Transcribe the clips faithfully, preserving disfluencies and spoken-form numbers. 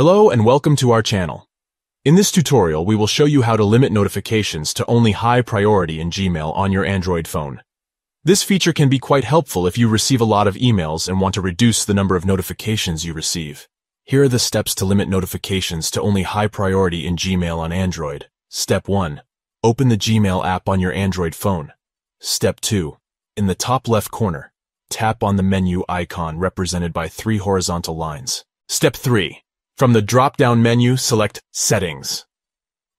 Hello and welcome to our channel. In this tutorial, we will show you how to limit notifications to only high priority in Gmail on your Android phone. This feature can be quite helpful if you receive a lot of emails and want to reduce the number of notifications you receive. Here are the steps to limit notifications to only high priority in Gmail on Android. Step one. Open the Gmail app on your Android phone. Step two. In the top left corner, tap on the menu icon represented by three horizontal lines. Step three. From the drop-down menu, select Settings.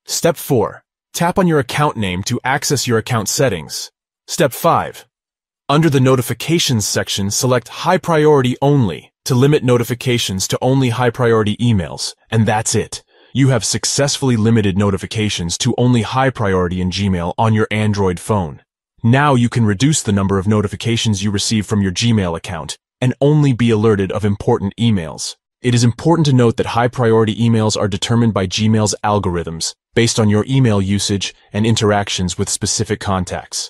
Step four. Tap on your account name to access your account settings. Step five. Under the Notifications section, select High Priority Only to limit notifications to only high-priority emails, and that's it. You have successfully limited notifications to only high priority in Gmail on your Android phone. Now you can reduce the number of notifications you receive from your Gmail account and only be alerted of important emails. It is important to note that high-priority emails are determined by Gmail's algorithms based on your email usage and interactions with specific contacts.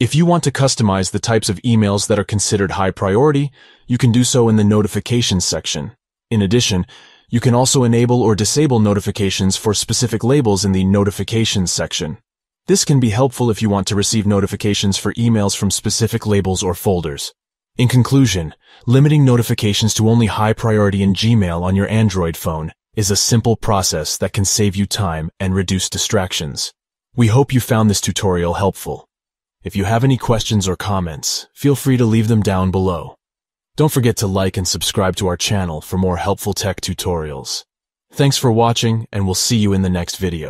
If you want to customize the types of emails that are considered high-priority, you can do so in the Notifications section. In addition, you can also enable or disable notifications for specific labels in the Notifications section. This can be helpful if you want to receive notifications for emails from specific labels or folders. In conclusion, limiting notifications to only high priority in Gmail on your Android phone is a simple process that can save you time and reduce distractions. We hope you found this tutorial helpful. If you have any questions or comments, feel free to leave them down below. Don't forget to like and subscribe to our channel for more helpful tech tutorials. Thanks for watching, and we'll see you in the next video.